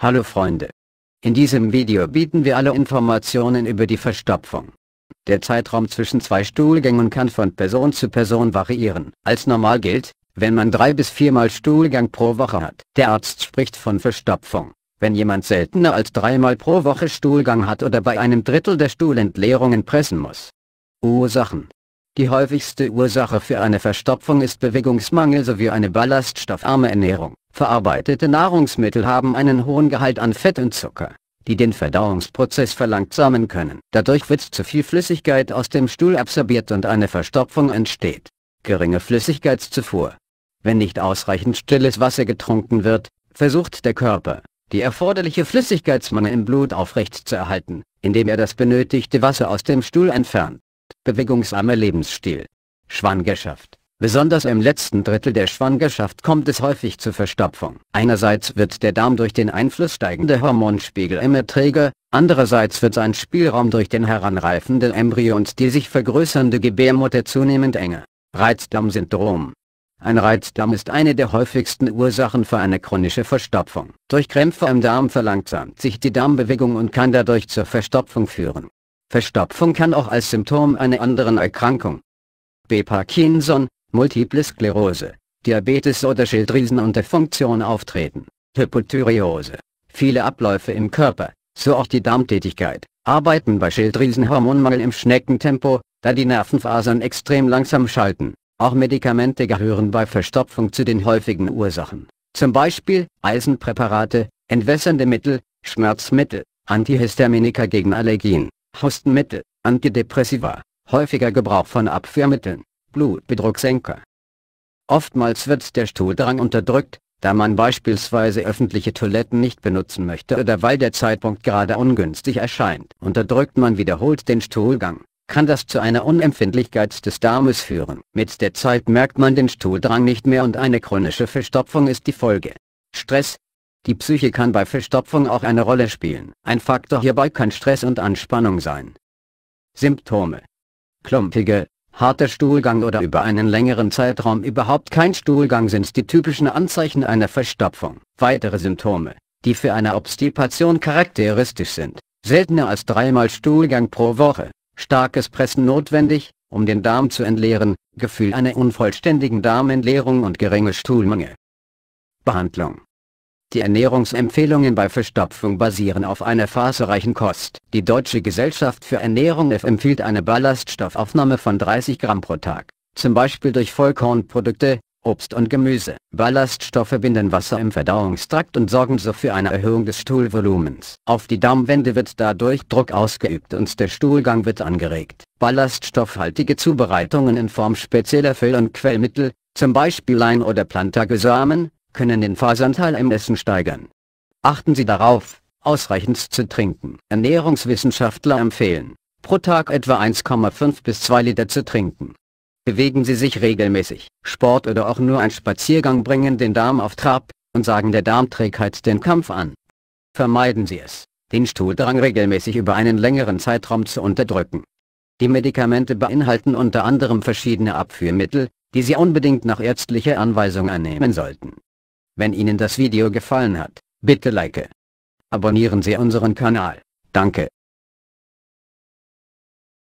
Hallo Freunde! In diesem Video bieten wir alle Informationen über die Verstopfung. Der Zeitraum zwischen zwei Stuhlgängen kann von Person zu Person variieren. Als normal gilt, wenn man 3 bis 4 Mal Stuhlgang pro Woche hat. Der Arzt spricht von Verstopfung, wenn jemand seltener als 3 Mal pro Woche Stuhlgang hat oder bei 1/3 der Stuhlentleerungen pressen muss. Ursachen: Die häufigste Ursache für eine Verstopfung ist Bewegungsmangel sowie eine ballaststoffarme Ernährung. Verarbeitete Nahrungsmittel haben einen hohen Gehalt an Fett und Zucker, die den Verdauungsprozess verlangsamen können. Dadurch wird zu viel Flüssigkeit aus dem Stuhl absorbiert und eine Verstopfung entsteht. Geringe Flüssigkeitszufuhr. Wenn nicht ausreichend stilles Wasser getrunken wird, versucht der Körper, die erforderliche Flüssigkeitsmenge im Blut aufrechtzuerhalten, indem er das benötigte Wasser aus dem Stuhl entfernt. Bewegungsarmer Lebensstil. Schwangerschaft. Besonders im letzten Drittel der Schwangerschaft kommt es häufig zu Verstopfung. Einerseits wird der Darm durch den Einfluss steigender Hormonspiegel immer träger, andererseits wird sein Spielraum durch den heranreifenden Embryo und die sich vergrößernde Gebärmutter zunehmend enger. Reizdarmsyndrom. Ein Reizdarm ist eine der häufigsten Ursachen für eine chronische Verstopfung. Durch Krämpfe im Darm verlangsamt sich die Darmbewegung und kann dadurch zur Verstopfung führen. Verstopfung kann auch als Symptom einer anderen Erkrankung wie Parkinson, Multiple Sklerose, Diabetes oder Schilddrüsenunterfunktion auftreten. Hypothyreose. Viele Abläufe im Körper, so auch die Darmtätigkeit, arbeiten bei Schilddrüsenhormonmangel im Schneckentempo, da die Nervenfasern extrem langsam schalten. Auch Medikamente gehören bei Verstopfung zu den häufigen Ursachen, zum Beispiel Eisenpräparate, entwässernde Mittel, Schmerzmittel, Antihistaminika gegen Allergien, Hustenmittel, Antidepressiva, häufiger Gebrauch von Abführmitteln, Blutdrucksenker. Oftmals wird der Stuhldrang unterdrückt, da man beispielsweise öffentliche Toiletten nicht benutzen möchte oder weil der Zeitpunkt gerade ungünstig erscheint. Unterdrückt man wiederholt den Stuhlgang, kann das zu einer Unempfindlichkeit des Darmes führen. Mit der Zeit merkt man den Stuhldrang nicht mehr und eine chronische Verstopfung ist die Folge. Stress. Die Psyche kann bei Verstopfung auch eine Rolle spielen. Ein Faktor hierbei kann Stress und Anspannung sein. Symptome: Klumpige, harter Stuhlgang oder über einen längeren Zeitraum überhaupt kein Stuhlgang sind die typischen Anzeichen einer Verstopfung. Weitere Symptome, die für eine Obstipation charakteristisch sind: seltener als 3 Mal Stuhlgang pro Woche, starkes Pressen notwendig, um den Darm zu entleeren, Gefühl einer unvollständigen Darmentleerung und geringe Stuhlmenge. Behandlung: Die Ernährungsempfehlungen bei Verstopfung basieren auf einer faserreichen Kost. Die Deutsche Gesellschaft für Ernährung empfiehlt eine Ballaststoffaufnahme von 30 Gramm pro Tag, zum Beispiel durch Vollkornprodukte, Obst und Gemüse. Ballaststoffe binden Wasser im Verdauungstrakt und sorgen so für eine Erhöhung des Stuhlvolumens. Auf die Darmwände wird dadurch Druck ausgeübt und der Stuhlgang wird angeregt. Ballaststoffhaltige Zubereitungen in Form spezieller Füll- und Quellmittel, zum Beispiel Lein- oder Plantagesamen, können den Faseranteil im Essen steigern. Achten Sie darauf, ausreichend zu trinken. Ernährungswissenschaftler empfehlen, pro Tag etwa 1,5 bis 2 Liter zu trinken. Bewegen Sie sich regelmäßig. Sport oder auch nur ein Spaziergang bringen den Darm auf Trab und sagen der Darmträgheit den Kampf an. Vermeiden Sie es, den Stuhldrang regelmäßig über einen längeren Zeitraum zu unterdrücken. Die Medikamente beinhalten unter anderem verschiedene Abführmittel, die Sie unbedingt nach ärztlicher Anweisung einnehmen sollten. Wenn Ihnen das Video gefallen hat, bitte like. Abonnieren Sie unseren Kanal. Danke.